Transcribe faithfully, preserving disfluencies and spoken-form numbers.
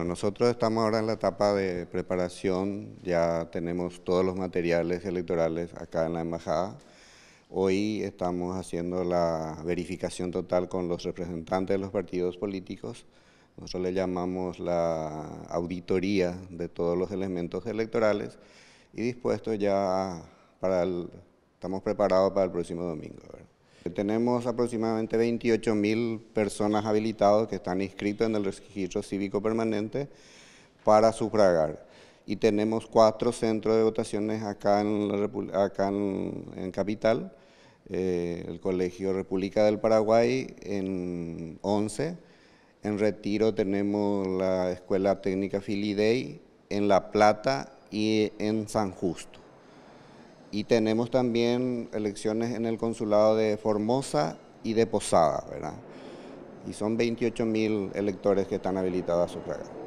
Nosotros estamos ahora en la etapa de preparación, ya tenemos todos los materiales electorales acá en la embajada. Hoy estamos haciendo la verificación total con los representantes de los partidos políticos. Nosotros le llamamos la auditoría de todos los elementos electorales y dispuestos ya para el, estamos preparados para el próximo domingo. Tenemos aproximadamente veintiocho mil personas habilitadas que están inscritas en el registro cívico permanente para sufragar. Y tenemos cuatro centros de votaciones acá en, la, acá en, en Capital, eh, el Colegio República del Paraguay en once, en Retiro tenemos la Escuela Técnica Filidei, en La Plata y en San Justo. Y tenemos también elecciones en el consulado de Formosa y de Posada, ¿verdad? Y son veintiocho mil electores que están habilitados a sufragar.